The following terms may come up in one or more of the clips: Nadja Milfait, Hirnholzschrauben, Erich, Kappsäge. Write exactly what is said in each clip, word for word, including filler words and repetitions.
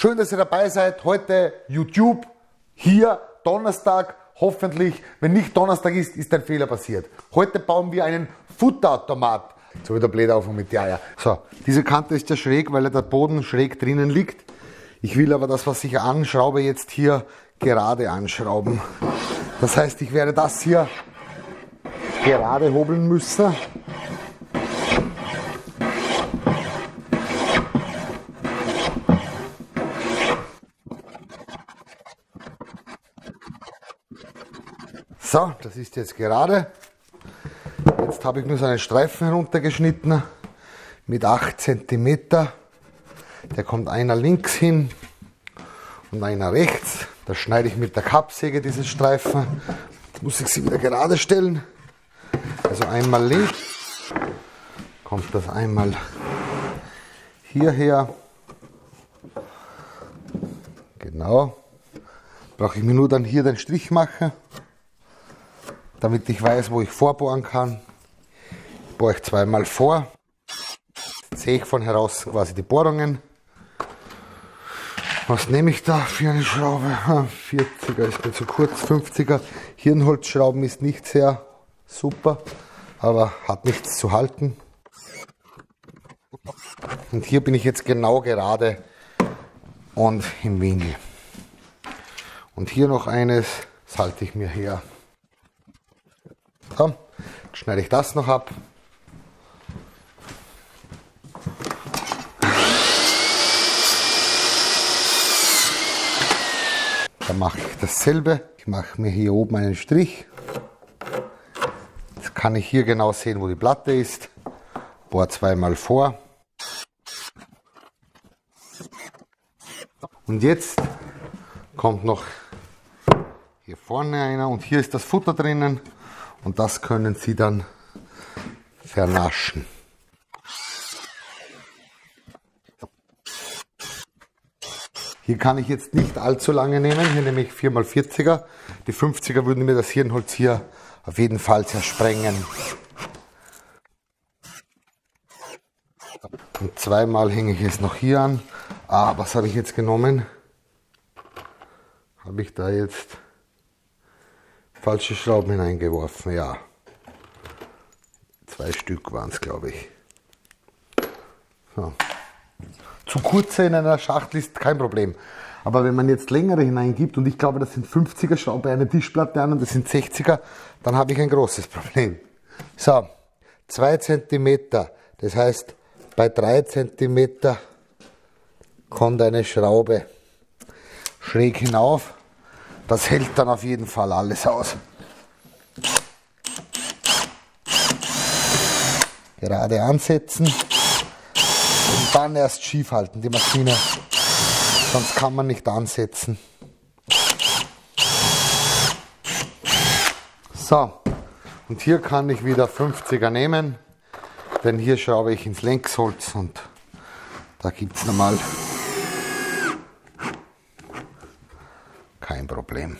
Schön, dass ihr dabei seid. Heute YouTube, hier Donnerstag. Hoffentlich, wenn nicht Donnerstag ist, ist ein Fehler passiert. Heute bauen wir einen Futterautomat. Jetzt habe ich da blöd auf mit die Eier. So, diese Kante ist ja schräg, weil der Boden schräg drinnen liegt. Ich will aber das, was ich anschraube, jetzt hier gerade anschrauben. Das heißt, ich werde das hier gerade hobeln müssen. So, das ist jetzt gerade. Jetzt habe ich nur so einen Streifen heruntergeschnitten mit acht Zentimeter. Der kommt einer links hin und einer rechts. Da schneide ich mit der Kappsäge diesen Streifen. Jetzt muss ich sie wieder gerade stellen. Also einmal links, kommt das einmal hierher. Genau. Brauche ich mir nur dann hier den Strich machen, damit ich weiß, wo ich vorbohren kann. Ich bohre ich zweimal vor. Jetzt sehe ich von heraus quasi die Bohrungen. Was nehme ich da für eine Schraube? vierziger ist mir zu kurz, fünfziger. Hirnholzschrauben ist nicht sehr super, aber hat nichts zu halten. Und hier bin ich jetzt genau gerade und im Winkel. Und hier noch eines, das halte ich mir her. So, schneide ich das noch ab. Dann mache ich dasselbe. Ich mache mir hier oben einen Strich. Jetzt kann ich hier genau sehen, wo die Platte ist. Bohr zweimal vor. Und jetzt kommt noch hier vorne einer und hier ist das Futter drinnen. Und das können Sie dann vernaschen. Hier kann ich jetzt nicht allzu lange nehmen, hier nehme ich vier mal vierziger. Die fünfziger würden mir das Hirnholz hier auf jeden Fall zersprengen. Und zweimal hänge ich es noch hier an. Ah, was habe ich jetzt genommen? Habe ich da jetzt falsche Schrauben hineingeworfen, ja. Zwei Stück waren es, glaube ich. So. Zu kurze in einer Schachtel ist kein Problem. Aber wenn man jetzt längere hineingibt und ich glaube, das sind fünfziger, schraube eine Tischplatte an und das sind sechziger, dann habe ich ein großes Problem. So, zwei Zentimeter. Das heißt, bei drei Zentimeter kommt eine Schraube schräg hinauf. Das hält dann auf jeden Fall alles aus. Gerade ansetzen und dann erst schief halten, die Maschine. Sonst kann man nicht ansetzen. So, und hier kann ich wieder fünfziger nehmen, denn hier schraube ich ins Längsholz und da gibt es nochmal kein Problem.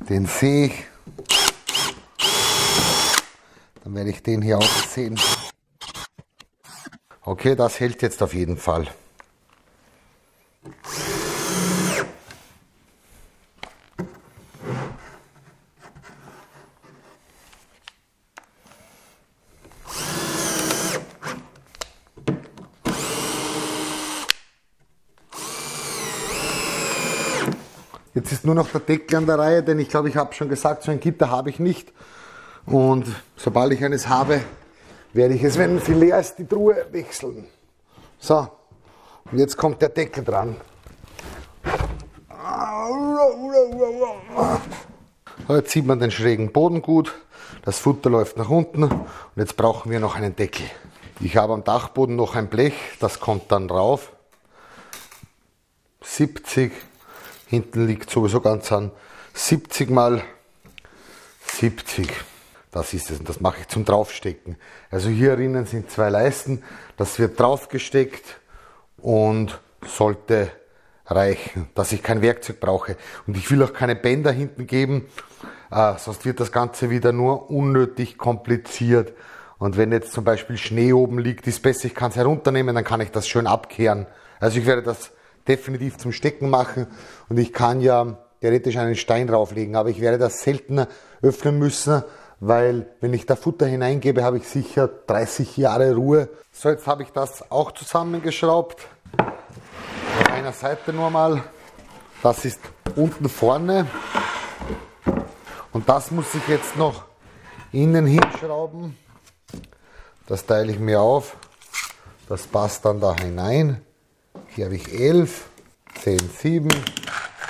Den sehe ich. Dann werde ich den hier auch sehen. Okay, das hält jetzt auf jeden Fall. Jetzt ist nur noch der Deckel an der Reihe, denn ich glaube, ich habe schon gesagt, so ein Gitter habe ich nicht. Und sobald ich eines habe, werde ich es, wenn sie leer ist, die Truhe wechseln. So, und jetzt kommt der Deckel dran. Jetzt sieht man den schrägen Boden gut, das Futter läuft nach unten und jetzt brauchen wir noch einen Deckel. Ich habe am Dachboden noch ein Blech, das kommt dann rauf. siebzig. Hinten liegt sowieso ganz an siebzig mal siebzig. Das ist es und das mache ich zum Draufstecken. Also hier drinnen sind zwei Leisten, das wird draufgesteckt und sollte reichen, dass ich kein Werkzeug brauche. Und ich will auch keine Bänder hinten geben, äh, sonst wird das Ganze wieder nur unnötig kompliziert Und wenn jetzt zum Beispiel Schnee oben liegt, ist besser, ich kann es herunternehmen, dann kann ich das schön abkehren. Also ich werde das definitiv zum Stecken machen und ich kann ja theoretisch einen Stein drauflegen, aber ich werde das seltener öffnen müssen, weil wenn ich da Futter hineingebe, habe ich sicher dreißig Jahre Ruhe. So, jetzt habe ich das auch zusammengeschraubt. Auf einer Seite nur mal. Das ist unten vorne. Und das muss ich jetzt noch innen hinschrauben. Das teile ich mir auf. Das passt dann da hinein. Hier habe ich elf, zehn, sieben.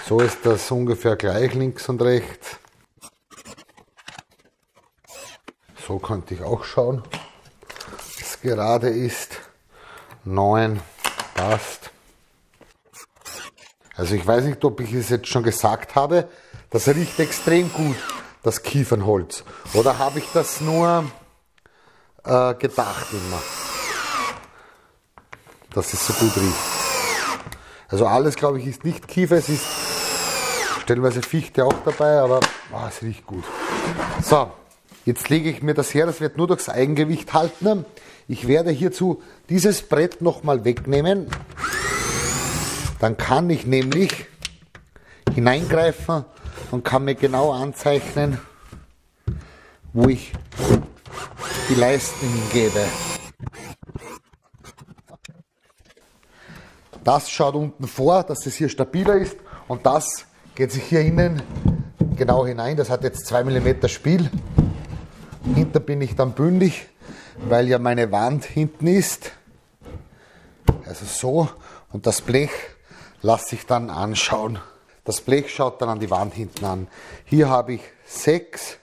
So ist das ungefähr gleich links und rechts. So könnte ich auch schauen, was gerade ist. neun, passt. Also ich weiß nicht, ob ich es jetzt schon gesagt habe, das riecht extrem gut, das Kiefernholz. Oder habe ich das nur äh, gedacht immer, dass es so gut riecht. Also alles, glaube ich, ist nicht Kiefer, es ist stellenweise Fichte auch dabei, aber oh, es riecht gut. So. Jetzt lege ich mir das her, das wird nur durchs Eigengewicht halten. Ich werde hierzu dieses Brett nochmal wegnehmen. Dann kann ich nämlich hineingreifen und kann mir genau anzeichnen, wo ich die Leisten hingebe. Das schaut unten vor, dass es hier stabiler ist und das geht sich hier innen genau hinein. Das hat jetzt zwei Millimeter Spiel. Hinten bin ich dann bündig, weil ja meine Wand hinten ist. Also so. Und das Blech lasse ich dann anschauen. Das Blech schaut dann an die Wand hinten an. Hier habe ich sechs.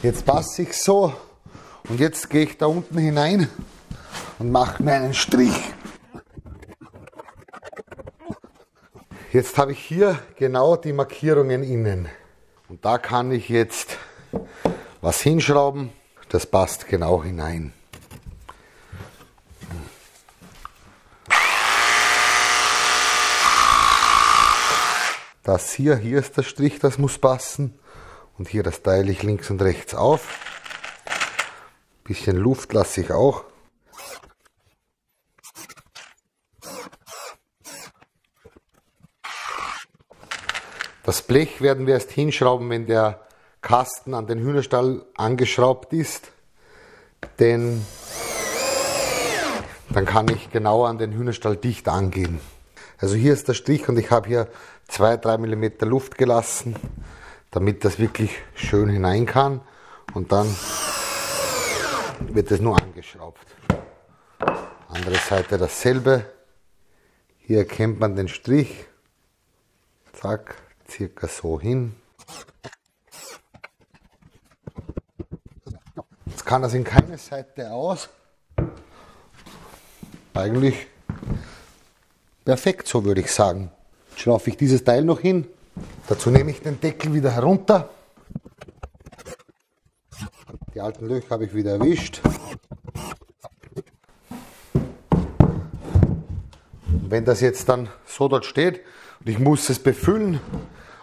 Jetzt passe ich so. Und jetzt gehe ich da unten hinein und mache mir einen Strich. Jetzt habe ich hier genau die Markierungen innen. Und da kann ich jetzt was hinschrauben, das passt genau hinein. Das hier, hier ist der Strich, das muss passen. Und hier, das teile ich links und rechts auf. Ein bisschen Luft lasse ich auch. Das Blech werden wir erst hinschrauben, wenn der Kasten an den Hühnerstall angeschraubt ist, denn dann kann ich genau an den Hühnerstall dicht angehen. Also hier ist der Strich und ich habe hier zwei bis drei Millimeter Luft gelassen, damit das wirklich schön hinein kann und dann wird es nur angeschraubt. Andere Seite dasselbe. Hier erkennt man den Strich. Zack, circa so hin. Kann das in keine Seite aus. Eigentlich perfekt, so würde ich sagen. Jetzt schraufe ich dieses Teil noch hin. Dazu nehme ich den Deckel wieder herunter. Die alten Löcher habe ich wieder erwischt. Und wenn das jetzt dann so dort steht und ich muss es befüllen,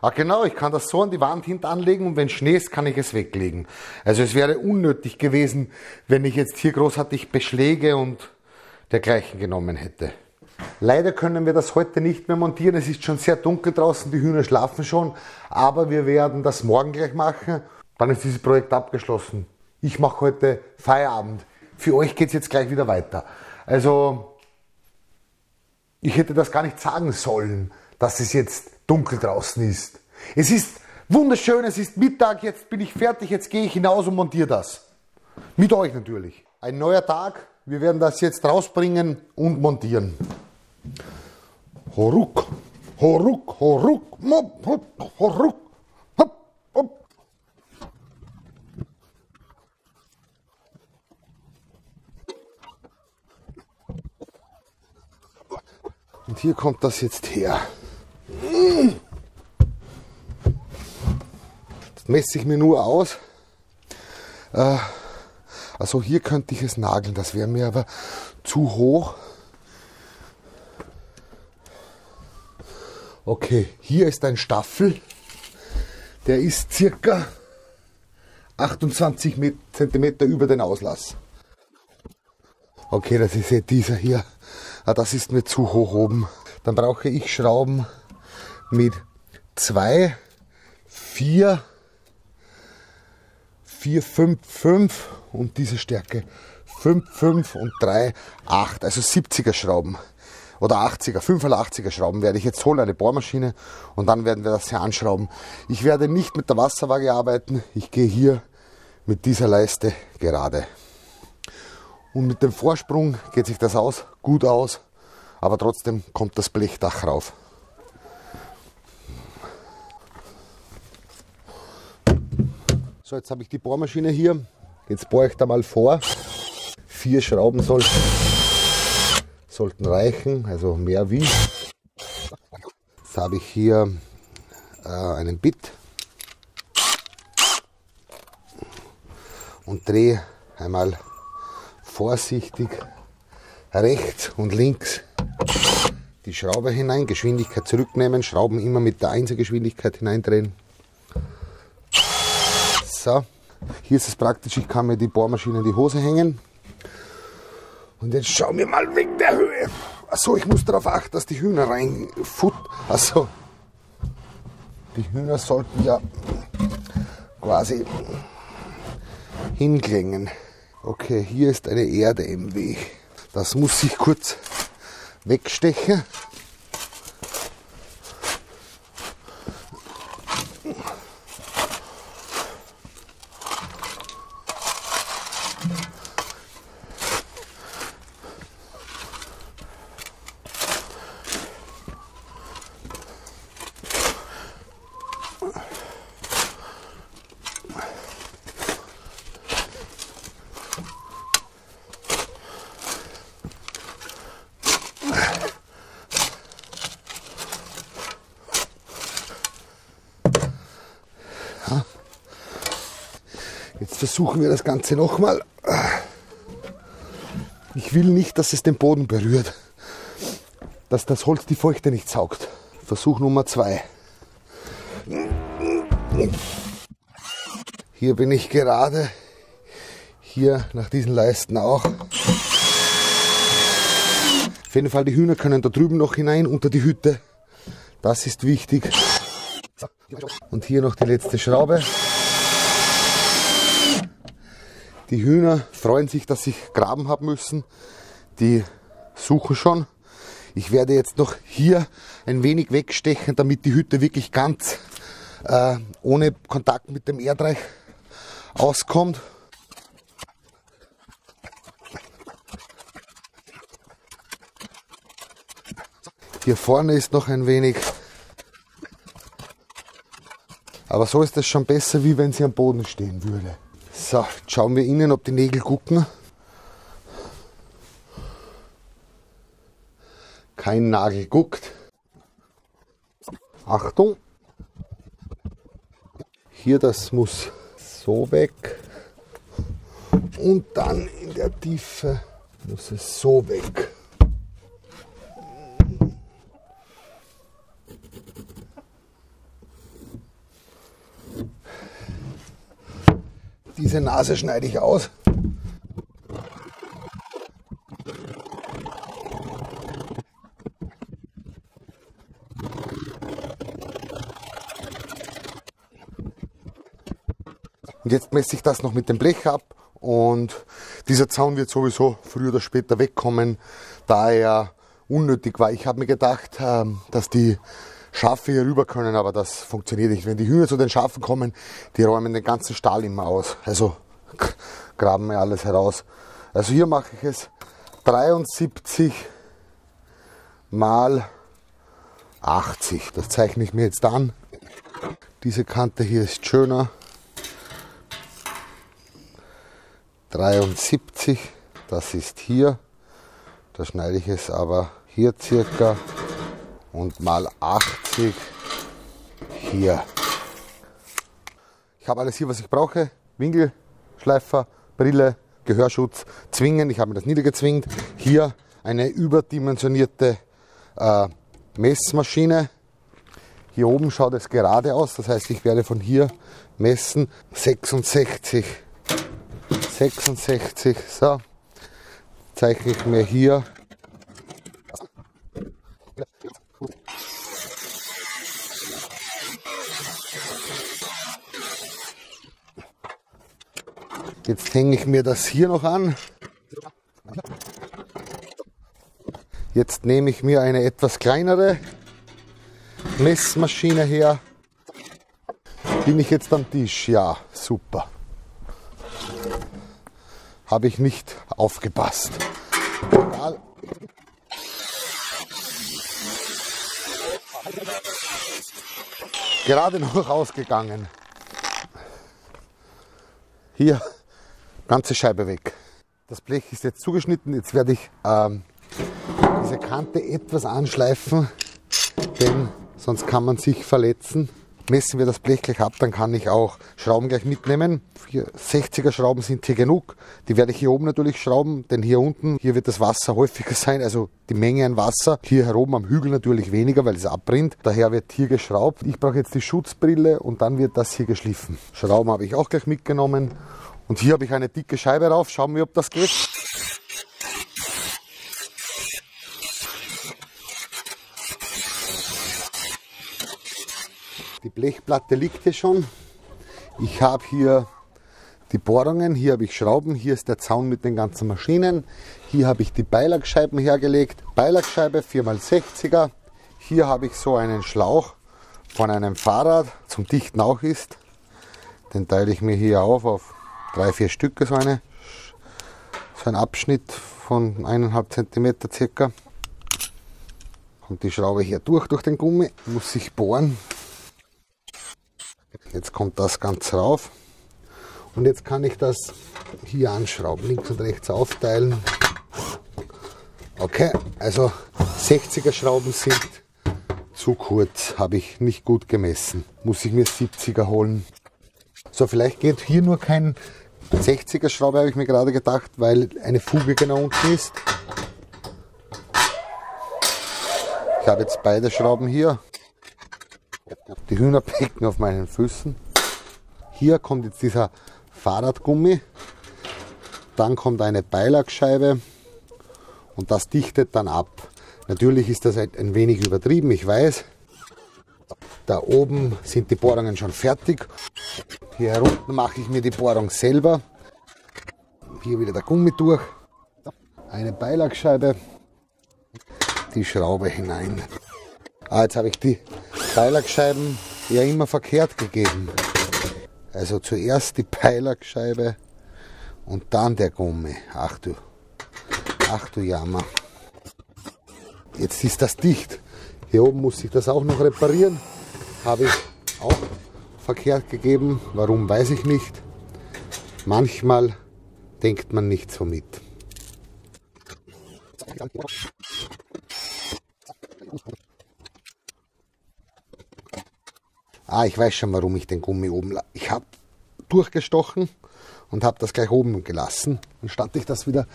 ah genau, ich kann das so an die Wand hinten anlegen und wenn Schnee ist, kann ich es weglegen. Also es wäre unnötig gewesen, wenn ich jetzt hier großartig Beschläge und dergleichen genommen hätte. Leider können wir das heute nicht mehr montieren, es ist schon sehr dunkel draußen, die Hühner schlafen schon, aber wir werden das morgen gleich machen, dann ist dieses Projekt abgeschlossen. Ich mache heute Feierabend, für euch geht es jetzt gleich wieder weiter. Also ich hätte das gar nicht sagen sollen, dass es jetzt dunkel draußen ist. Es ist wunderschön, es ist Mittag, jetzt bin ich fertig, jetzt gehe ich hinaus und montiere das. Mit euch natürlich. Ein neuer Tag, wir werden das jetzt rausbringen und montieren. Horuk, horuk, horuk, mop, hop, horuk, hop, hop. Und hier kommt das jetzt her. Jetzt messe ich mir nur aus. Äh, also hier könnte ich es nageln, das wäre mir aber zu hoch. Okay, hier ist ein Staffel. Der ist circa achtundzwanzig Zentimeter über den Auslass. Okay, das ist ja dieser hier. Ah, das ist mir zu hoch oben. Dann brauche ich Schrauben mit zwei, vier, vier, fünf, fünf und diese Stärke fünf, fünf und drei, acht, also siebziger Schrauben oder achtziger, fünfundachtziger Schrauben werde ich jetzt holen, eine Bohrmaschine, und dann werden wir das hier anschrauben. Ich werde nicht mit der Wasserwaage arbeiten, ich gehe hier mit dieser Leiste gerade. Und mit dem Vorsprung geht sich das aus, gut aus, aber trotzdem kommt das Blechdach rauf. So, jetzt habe ich die Bohrmaschine hier, jetzt bohre ich da mal vor. Vier Schrauben soll, sollten reichen, also mehr wie. Jetzt habe ich hier äh, einen Bit und drehe einmal vorsichtig rechts und links die Schraube hinein, Geschwindigkeit zurücknehmen, Schrauben immer mit der Einsergeschwindigkeit hineindrehen. So, hier ist es praktisch, ich kann mir die Bohrmaschine in die Hose hängen. Und jetzt schauen wir mal wegen der Höhe. Achso, ich muss darauf achten, dass die Hühner rein... Achso, die Hühner sollten ja quasi hinklingen. Okay, hier ist eine Erde im Weg. Das muss ich kurz wegstechen. Jetzt versuchen wir das Ganze nochmal. Ich will nicht, dass es den Boden berührt, dass das Holz die Feuchte nicht saugt. Versuch Nummer zwei. Hier bin ich gerade, hier nach diesen Leisten auch. Auf jeden Fall, die Hühner können da drüben noch hinein, unter die Hütte. Das ist wichtig. Und hier noch die letzte Schraube. Die Hühner freuen sich, dass ich graben habe müssen. Die suchen schon. Ich werde jetzt noch hier ein wenig wegstechen, damit die Hütte wirklich ganz äh, ohne Kontakt mit dem Erdreich auskommt. Hier vorne ist noch ein wenig. Aber so ist das schon besser, wie wenn sie am Boden stehen würde. So, jetzt schauen wir innen, ob die Nägel gucken. Kein Nagel guckt. Achtung! Hier, das muss so weg. Und dann in der Tiefe muss es so weg. Diese Nase schneide ich aus. Und jetzt messe ich das noch mit dem Blech ab und dieser Zaun wird sowieso früher oder später wegkommen, da er unnötig war. Ich habe mir gedacht, dass die Schafe hier rüber können, aber das funktioniert nicht. Wenn die Hühner zu den Schafen kommen, die räumen den ganzen Stall immer aus. Also graben wir alles heraus. Also hier mache ich es dreiundsiebzig mal achtzig. Das zeichne ich mir jetzt an. Diese Kante hier ist schöner. dreiundsiebzig, das ist hier. Da schneide ich es aber hier circa. Und mal achtzig hier. Ich habe alles hier, was ich brauche. Winkel, Schleifer, Brille, Gehörschutz, Zwingen. Ich habe mir das niedergezwingt. Hier eine überdimensionierte äh, Messmaschine. Hier oben schaut es gerade aus. Das heißt, ich werde von hier messen. sechsundsechzig, sechsundsechzig, so, zeichne ich mir hier. Jetzt hänge ich mir das hier noch an. Jetzt nehme ich mir eine etwas kleinere Messmaschine her. Bin ich jetzt am Tisch? Ja, super. Habe ich nicht aufgepasst. Egal. Gerade noch rausgegangen. Hier, ganze Scheibe weg. Das Blech ist jetzt zugeschnitten. Jetzt werde ich ähm, diese Kante etwas anschleifen, denn sonst kann man sich verletzen. Messen wir das Blech gleich ab, dann kann ich auch Schrauben gleich mitnehmen. sechziger Schrauben sind hier genug. Die werde ich hier oben natürlich schrauben, denn hier unten, hier wird das Wasser häufiger sein, also die Menge an Wasser. Hier heroben am Hügel natürlich weniger, weil es abbrennt. Daher wird hier geschraubt. Ich brauche jetzt die Schutzbrille und dann wird das hier geschliffen. Schrauben habe ich auch gleich mitgenommen. Und hier habe ich eine dicke Scheibe drauf. Schauen wir, ob das geht. Die Blechplatte liegt hier schon. Ich habe hier die Bohrungen, hier habe ich Schrauben, hier ist der Zaun mit den ganzen Maschinen. Hier habe ich die Beilagscheiben hergelegt. Beilagscheibe vier mal sechziger. Hier habe ich so einen Schlauch von einem Fahrrad zum Dichten auch ist. Den teile ich mir hier auf, auf drei, vier Stücke, so, eine, so ein Abschnitt von eineinhalb Zentimeter circa. Kommt die Schraube hier durch, durch den Gummi, muss ich bohren. Jetzt kommt das Ganze rauf und jetzt kann ich das hier anschrauben, links und rechts aufteilen. Okay, also sechziger Schrauben sind zu kurz, habe ich nicht gut gemessen. Muss ich mir siebziger holen. So, vielleicht geht hier nur kein sechziger Schraube, habe ich mir gerade gedacht, weil eine Fuge genau unten ist. Ich habe jetzt beide Schrauben hier. Die Hühner picken auf meinen Füßen. Hier kommt jetzt dieser Fahrradgummi. Dann kommt eine Beilagscheibe und das dichtet dann ab. Natürlich ist das ein wenig übertrieben, ich weiß. Da oben sind die Bohrungen schon fertig. Hier herunten mache ich mir die Bohrung selber. Hier wieder der Gummi durch. Eine Beilagscheibe. Die Schraube hinein. Ah, jetzt habe ich die Beilagscheiben ja immer verkehrt gegeben. Also zuerst die Beilagscheibe und dann der Gummi. Ach du, ach du Jammer. Jetzt ist das dicht. Hier oben muss ich das auch noch reparieren. Habe ich auch verkehrt gegeben. Warum, weiß ich nicht. Manchmal denkt man nicht so mit. Ah, ich weiß schon, warum ich den Gummi oben lasse. Ich habe durchgestochen und habe das gleich oben gelassen, anstatt ich das wieder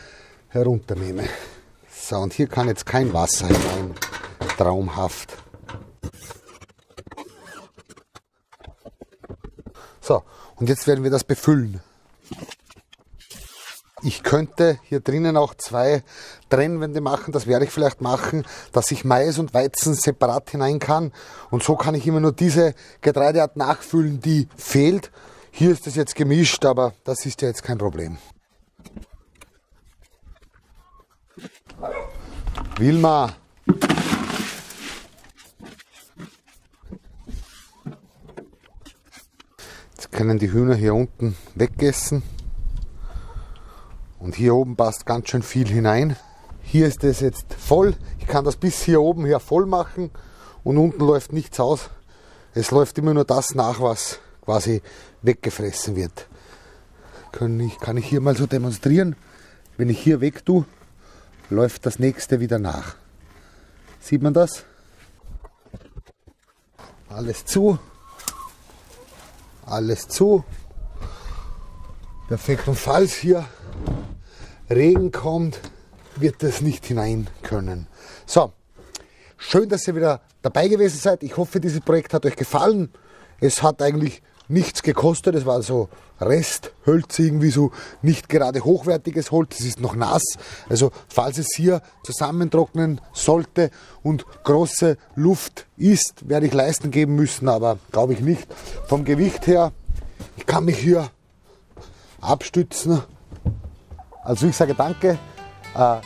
herunternehme. So, und hier kann jetzt kein Wasser hinein. Traumhaft. So, und jetzt werden wir das befüllen. Ich könnte hier drinnen auch zwei Trennwände machen, das werde ich vielleicht machen, dass ich Mais und Weizen separat hinein kann. Und so kann ich immer nur diese Getreideart nachfüllen, die fehlt. Hier ist das jetzt gemischt, aber das ist ja jetzt kein Problem. Wilma! Jetzt können die Hühner hier unten wegessen. Und hier oben passt ganz schön viel hinein. Hier ist es jetzt voll. Ich kann das bis hier oben her voll machen und unten läuft nichts aus. Es läuft immer nur das nach, was quasi weggefressen wird. Kann ich, kann ich hier mal so demonstrieren. Wenn ich hier weg tue, läuft das nächste wieder nach. Sieht man das? Alles zu. Alles zu. Perfekt. Und falls hier Regen kommt, wird das nicht hinein können. So, schön, dass ihr wieder dabei gewesen seid. Ich hoffe, dieses Projekt hat euch gefallen. Es hat eigentlich nichts gekostet. Es war so Resthölz, irgendwie so nicht gerade hochwertiges Holz. Es ist noch nass. Also falls es hier zusammentrocknen sollte und große Luft ist, werde ich Leisten geben müssen, aber glaube ich nicht. Vom Gewicht her, ich kann mich hier abstützen. Also ich sage danke.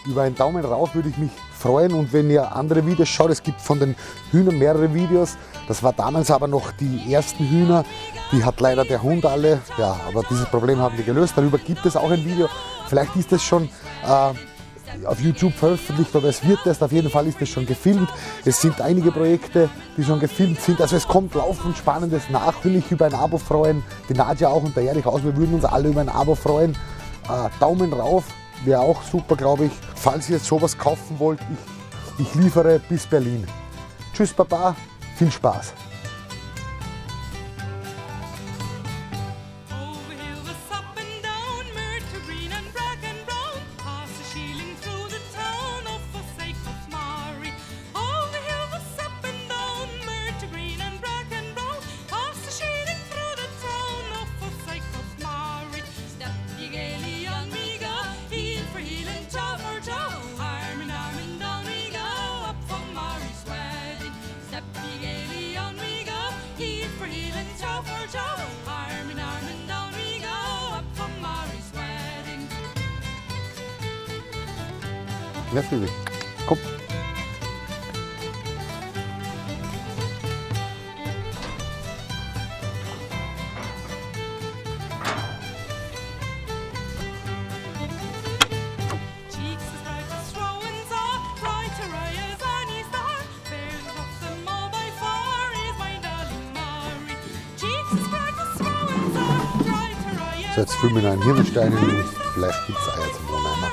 Über einen Daumen rauf würde ich mich freuen, und wenn ihr andere Videos schaut, es gibt von den Hühnern mehrere Videos. Das war damals aber noch die ersten Hühner, die hat leider der Hund alle, ja, aber dieses Problem haben wir gelöst. Darüber gibt es auch ein Video, vielleicht ist das schon äh, auf YouTube veröffentlicht oder es wird es, auf jeden Fall ist es schon gefilmt. Es sind einige Projekte, die schon gefilmt sind, also es kommt laufend Spannendes nach. Will ich über ein Abo freuen, die Nadja auch und der Erich aus, wir würden uns alle über ein Abo freuen. Äh, Daumen rauf. Wäre auch super, glaube ich. Falls ihr jetzt sowas kaufen wollt, ich, ich liefere bis Berlin. Tschüss, Baba, viel Spaß. Natürlich. Komm. So, jetzt füllen wir einen Hirnstein in den Fleisch, gibt's Eier zum Mama.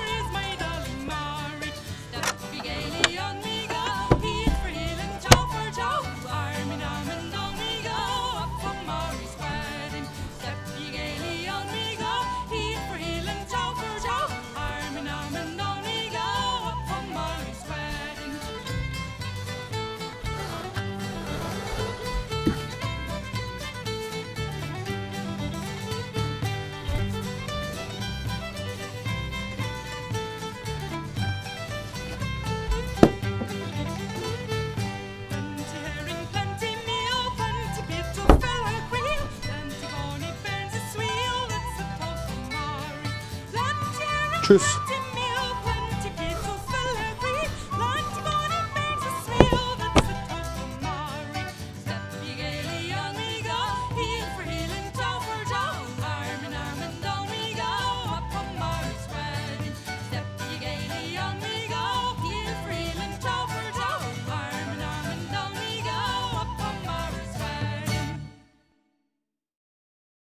Tschüss.